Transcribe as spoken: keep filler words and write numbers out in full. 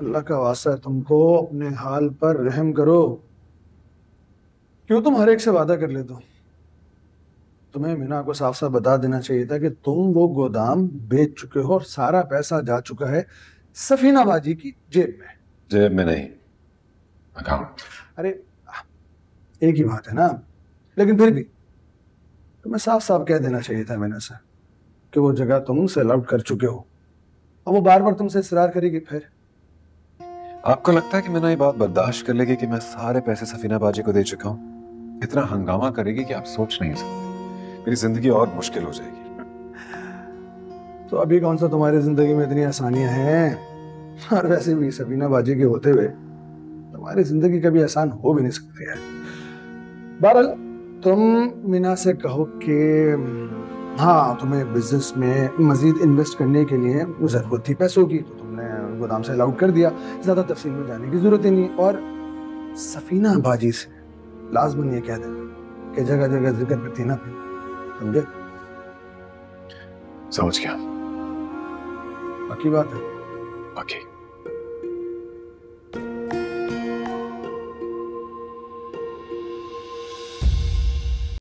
अल्लाह का वास्ता है तुमको अपने हाल पर रहम करो। क्यों तुम हर एक से वादा कर लेते हो? तुम्हें मीना को साफ साफ बता देना चाहिए था कि तुम वो गोदाम बेच चुके हो और सारा पैसा जा चुका है सफीना बाजी की जेब में। जेब में नहीं, अकाउंट। अरे एक ही बात है ना, लेकिन फिर भी तुम्हें साफ साफ कह देना चाहिए था मीना से कि वो जगह तुम सेल आउट कर चुके हो। अब वो बार बार तुमसे इसरार करेगी। फिर आपको लगता है कि मीना ये बात बर्दाश्त कर लेगी कि मैं सारे पैसे सफीना बाजी को दे चुका हूँ? इतना हंगामा करेगी कि आप सोच नहीं सकते। मेरी जिंदगी और मुश्किल हो जाएगी। तो अभी कौन सा तुम्हारी जिंदगी में इतनी आसानियां हैं? और वैसे भी सफीना बाजी के होते हुए तुम्हारी जिंदगी कभी आसान हो भी नहीं सकती है। बहरहाल तुम मीना से कहो कि हाँ तुम्हें बिजनेस में मजीद इन्वेस्ट करने के लिए जरूरत थी पैसों की, तो तुमने गोदाम से अलाउड कर दिया। ज्यादा तफसील में जाने की जरूरत ही नहीं। और सफीना बाजी से लाजमन ये कह देना कि जगह जगह जिक्र में थी ना, समझे? समझ गया। बाकी बात है बाकी।